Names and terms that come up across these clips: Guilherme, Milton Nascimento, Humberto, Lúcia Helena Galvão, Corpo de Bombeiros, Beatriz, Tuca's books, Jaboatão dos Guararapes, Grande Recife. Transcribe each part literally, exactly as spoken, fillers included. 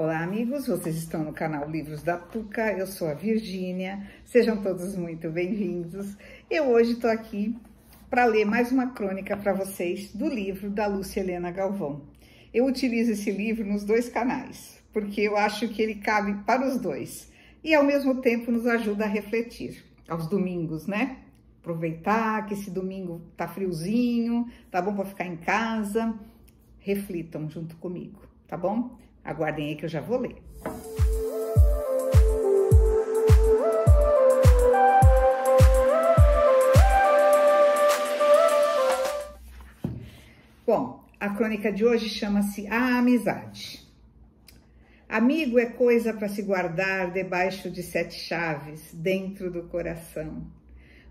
Olá, amigos! Vocês estão no canal Livros da Tuca, eu sou a Virgínia, sejam todos muito bem-vindos. Eu hoje estou aqui para ler mais uma crônica para vocês do livro da Lúcia Helena Galvão. Eu utilizo esse livro nos dois canais, porque eu acho que ele cabe para os dois e, ao mesmo tempo, nos ajuda a refletir aos domingos, né? Aproveitar que esse domingo tá friozinho, tá bom para ficar em casa. Reflitam junto comigo, tá bom? Aguardem aí que eu já vou ler. Bom, a crônica de hoje chama-se A Amizade. Amigo é coisa para se guardar debaixo de sete chaves, dentro do coração.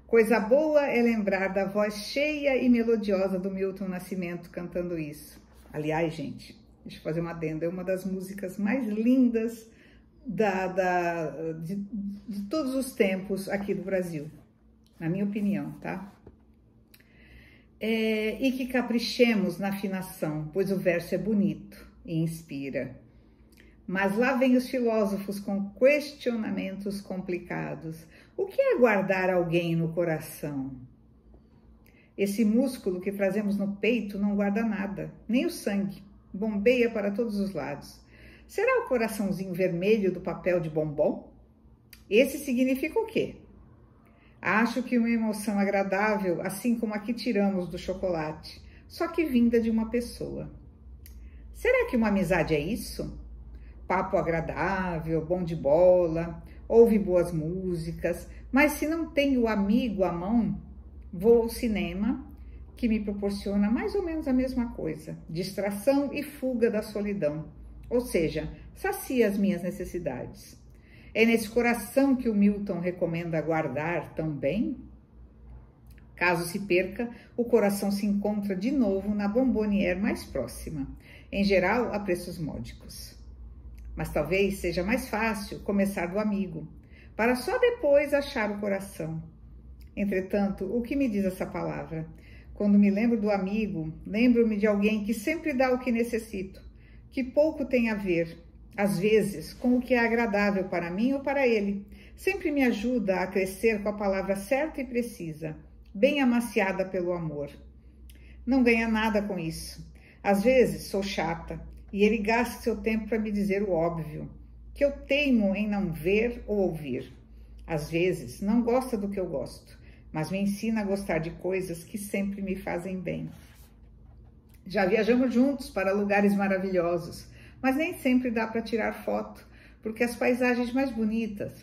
Coisa boa é lembrar da voz cheia e melodiosa do Milton Nascimento cantando isso. Aliás, gente, deixa eu fazer uma adenda, é uma das músicas mais lindas da, da, de, de todos os tempos aqui do Brasil, na minha opinião, tá? É, e que caprichemos na afinação, pois o verso é bonito e inspira. Mas lá vem os filósofos com questionamentos complicados. O que é guardar alguém no coração? Esse músculo que trazemos no peito não guarda nada, nem o sangue, bombeia para todos os lados. Será o coraçãozinho vermelho do papel de bombom? Esse significa o quê? Acho que uma emoção agradável, assim como a que tiramos do chocolate, só que vinda de uma pessoa. Será que uma amizade é isso? Papo agradável, bom de bola, ouve boas músicas, mas se não tem o amigo à mão, vou ao cinema, que me proporciona mais ou menos a mesma coisa, distração e fuga da solidão, ou seja, sacia as minhas necessidades. É nesse coração que o Milton recomenda guardar tão bem? Caso se perca, o coração se encontra de novo na bombonière mais próxima, em geral a preços módicos. Mas talvez seja mais fácil começar do amigo, para só depois achar o coração. Entretanto, o que me diz essa palavra? Quando me lembro do amigo, lembro-me de alguém que sempre dá o que necessito, que pouco tem a ver, às vezes, com o que é agradável para mim ou para ele. Sempre me ajuda a crescer com a palavra certa e precisa, bem amaciada pelo amor. Não ganha nada com isso. Às vezes, sou chata. E ele gasta seu tempo para me dizer o óbvio, que eu teimo em não ver ou ouvir. Às vezes, não gosta do que eu gosto, mas me ensina a gostar de coisas que sempre me fazem bem. Já viajamos juntos para lugares maravilhosos, mas nem sempre dá para tirar foto, porque as paisagens mais bonitas,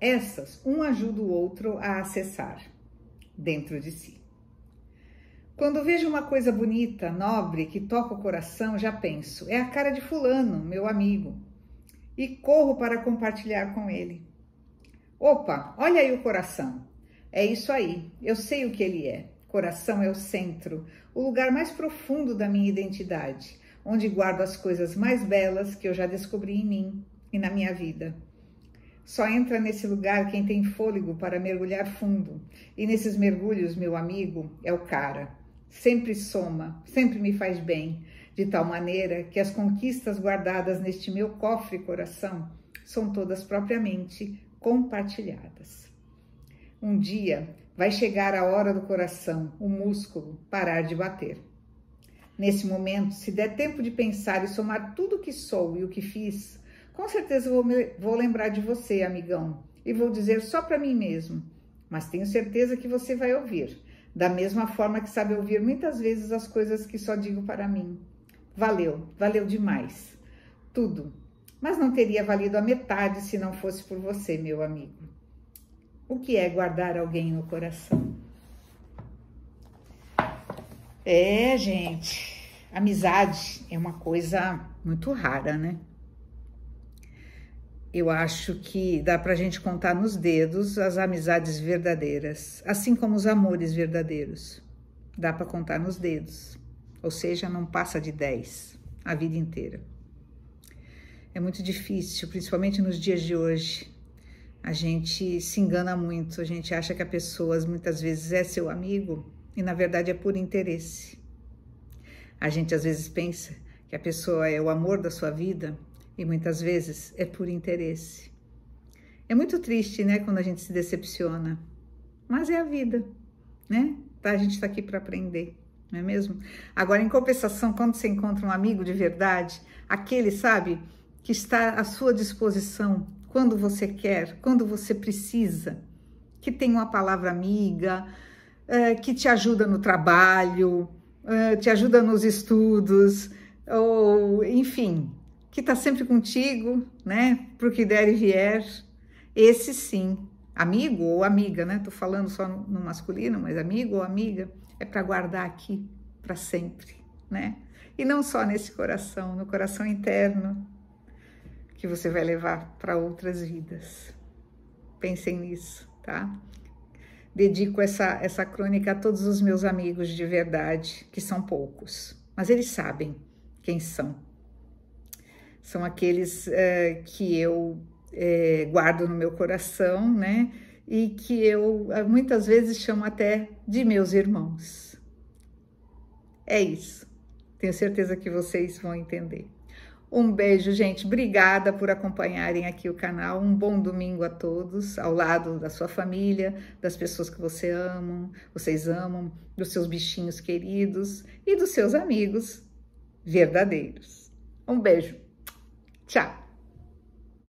essas, um ajuda o outro a acessar dentro de si. Quando vejo uma coisa bonita, nobre, que toca o coração, já penso, é a cara de fulano, meu amigo, e corro para compartilhar com ele. Opa, olha aí o coração. É isso aí, eu sei o que ele é. Coração é o centro, o lugar mais profundo da minha identidade, onde guardo as coisas mais belas que eu já descobri em mim e na minha vida. Só entra nesse lugar quem tem fôlego para mergulhar fundo. E nesses mergulhos, meu amigo, é o cara. Sempre soma, sempre me faz bem, de tal maneira que as conquistas guardadas neste meu cofre coração são todas propriamente compartilhadas. Um dia vai chegar a hora do coração, o músculo, parar de bater. Nesse momento, se der tempo de pensar e somar tudo o que sou e o que fiz, com certeza vou, me, vou lembrar de você, amigão, e vou dizer só para mim mesmo, mas tenho certeza que você vai ouvir. Da mesma forma que sabe ouvir muitas vezes as coisas que só digo para mim. Valeu, valeu demais. Tudo. Mas não teria valido a metade se não fosse por você, meu amigo. O que é guardar alguém no coração? É, gente, amizade é uma coisa muito rara, né? Eu acho que dá pra gente contar nos dedos as amizades verdadeiras, assim como os amores verdadeiros. Dá pra contar nos dedos, ou seja, não passa de dez a vida inteira. É muito difícil, principalmente nos dias de hoje. A gente se engana muito, a gente acha que a pessoa muitas vezes é seu amigo e na verdade é por interesse. A gente às vezes pensa que a pessoa é o amor da sua vida e muitas vezes é por interesse. É muito triste, né, quando a gente se decepciona, mas é a vida, né? A gente está aqui para aprender, não é mesmo? Agora, em compensação, quando você encontra um amigo de verdade, aquele, sabe, que está à sua disposição quando você quer, quando você precisa, que tem uma palavra amiga, que te ajuda no trabalho, te ajuda nos estudos, ou enfim, que está sempre contigo, né, para o que der e vier, esse sim, amigo ou amiga, né, estou falando só no masculino, mas amigo ou amiga, é para guardar aqui para sempre, né, e não só nesse coração, no coração interno, que você vai levar para outras vidas. Pensem nisso, tá? Dedico essa, essa crônica a todos os meus amigos de verdade, que são poucos, mas eles sabem quem são. São aqueles é, que eu é, guardo no meu coração, né? E que eu muitas vezes chamo até de meus irmãos. É isso. Tenho certeza que vocês vão entender. Um beijo, gente. Obrigada por acompanharem aqui o canal. Um bom domingo a todos, ao lado da sua família, das pessoas que você ama, vocês amam, dos seus bichinhos queridos e dos seus amigos verdadeiros. Um beijo. Tchau!